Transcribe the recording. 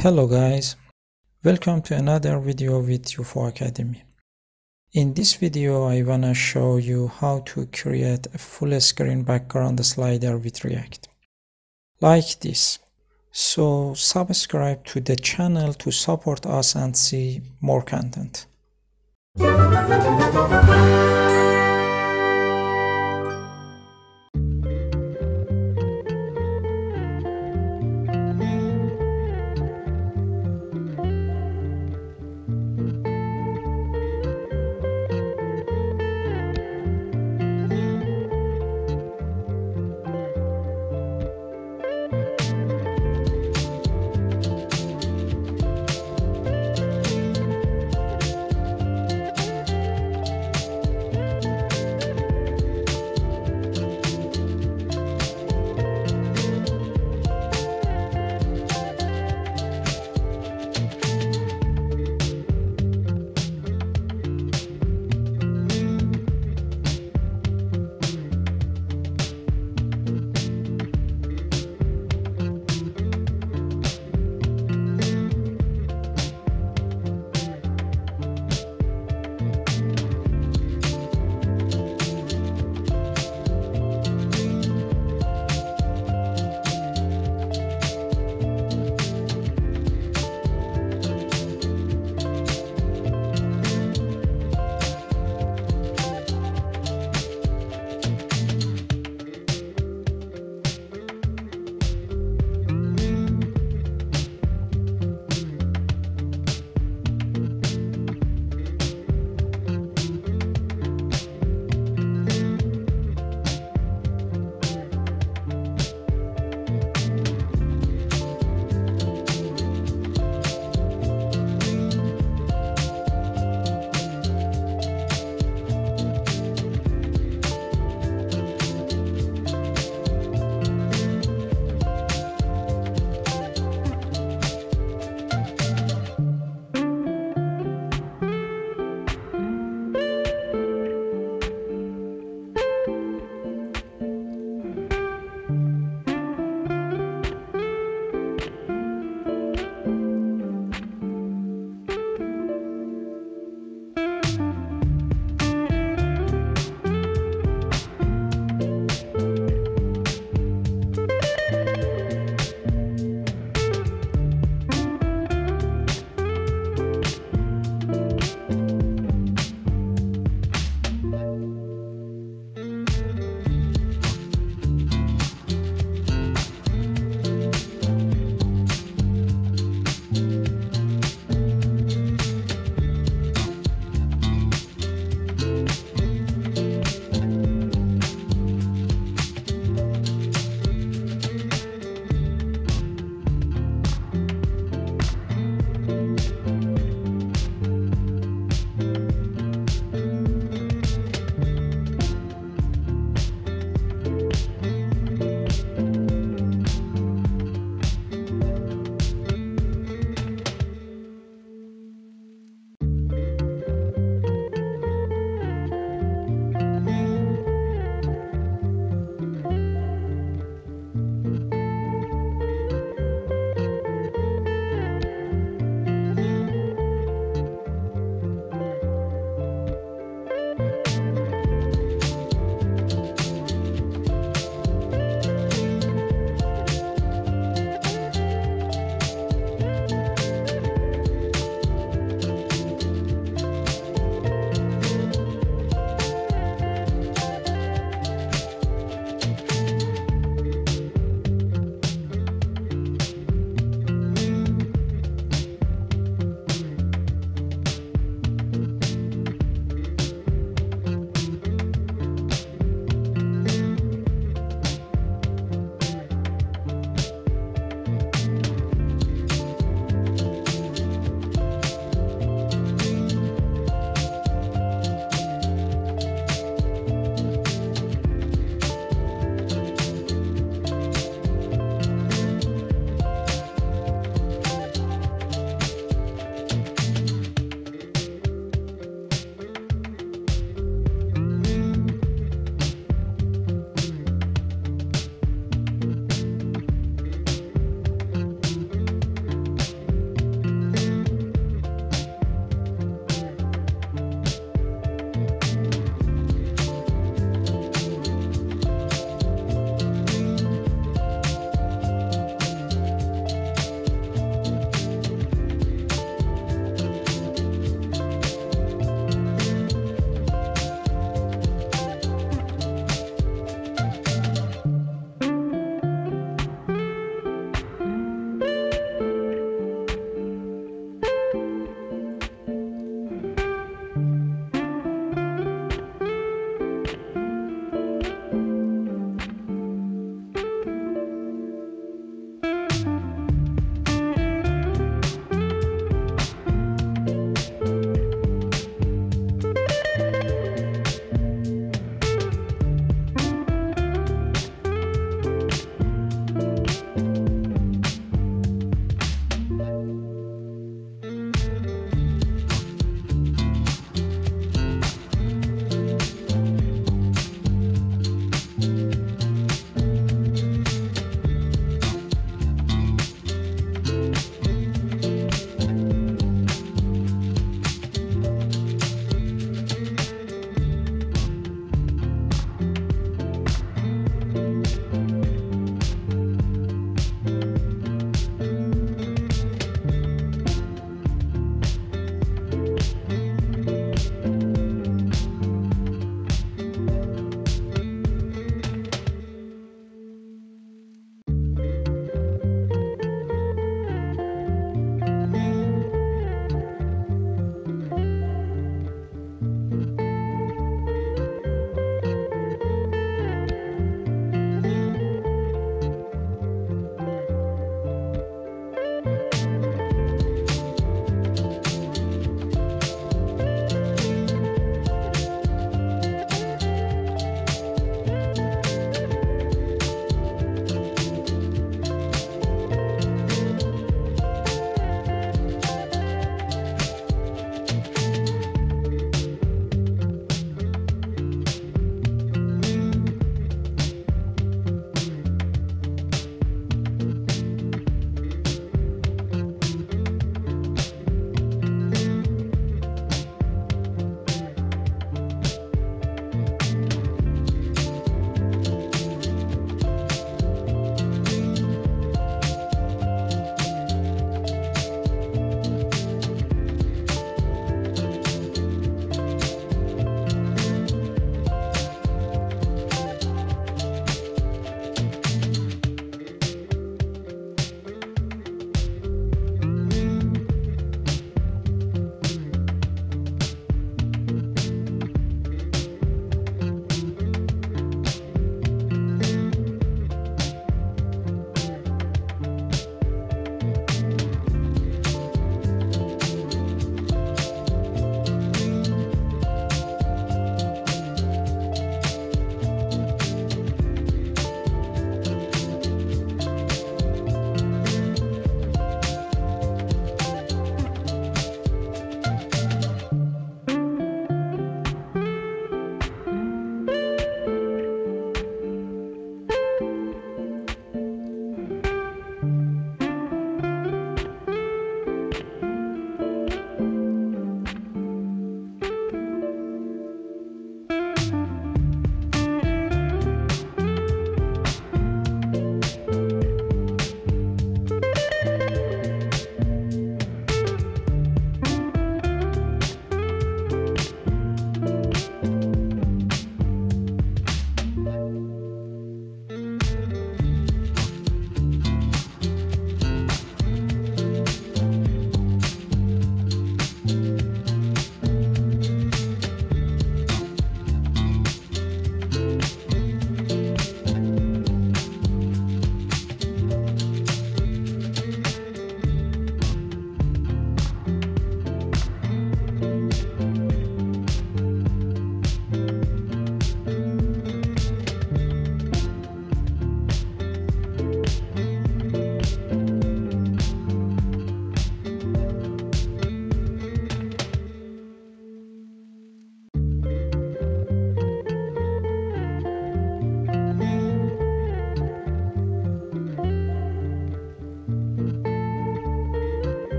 Hello guys, welcome to another video with UFO Academy. In this video I wanna show you how to create a full screen background slider with React. Like this. So subscribe to the channel to support us and see more content.